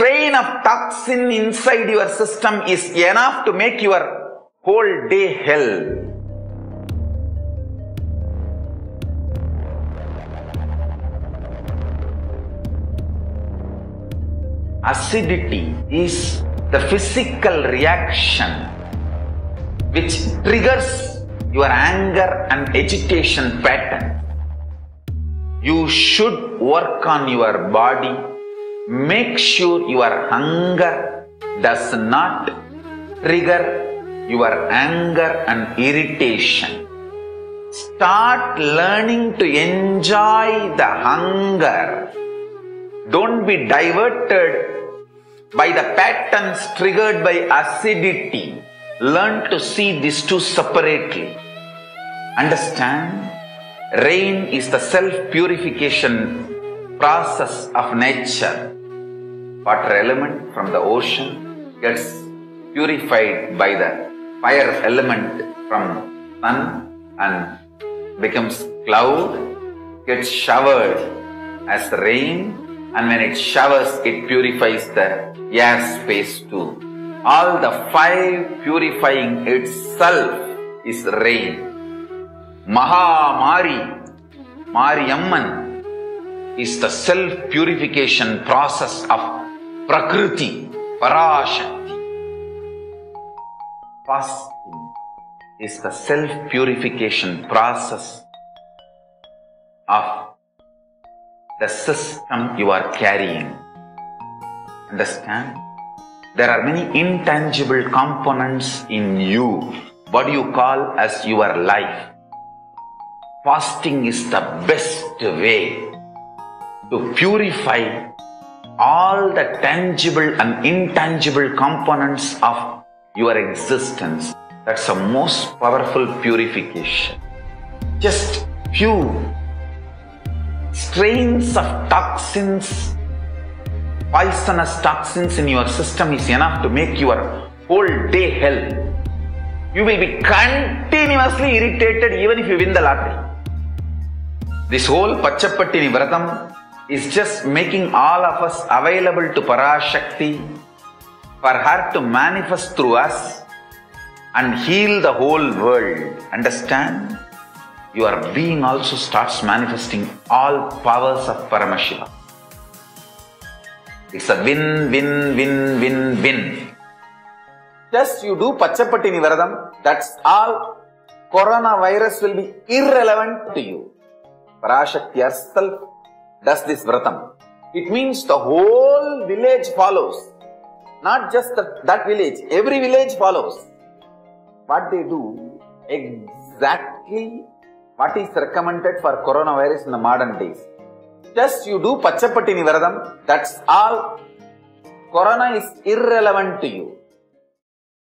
strain of toxin inside your system is enough to make your whole day hell. Acidity is the physical reaction which triggers your anger and agitation pattern. You should work on your body. Make sure your hunger does not trigger your anger and irritation. Start learning to enjoy the hunger. Don't be diverted by the patterns triggered by acidity. Learn to see these two separately. Understand? Rain is the self-purification process of nature. Water element from the ocean gets purified by the fire element from sun and becomes cloud, gets showered as rain. And when it showers, it purifies the air space too. All the five purifying itself is rain. Mahamari Mariamman is the self-purification process of Prakriti, Parashakti. Fasting is the self-purification process of the system you are carrying. Understand? There are many intangible components in you. What do you call as your life? Fasting is the best way to purify all the tangible and intangible components of your existence. That's the most powerful purification. Just pure strains of toxins, poisonous toxins in your system is enough to make your whole day hell. You will be continuously irritated even if you win the lottery. This whole Paccha Patni Vratham is just making all of us available to Parashakti for her to manifest through us and heal the whole world. Understand? Your being also starts manifesting all powers of Paramashiva. It's a win, win, win, win, win. Just you do Paccha Patni Vratham, that's all. Coronavirus will be irrelevant to you. Parashakti herself does this Vratham. It means the whole village follows. Not just that village, every village follows. What they do exactly what is recommended for coronavirus in the modern days. Just you do Paccha Patni Vratham, that's all. Corona is irrelevant to you.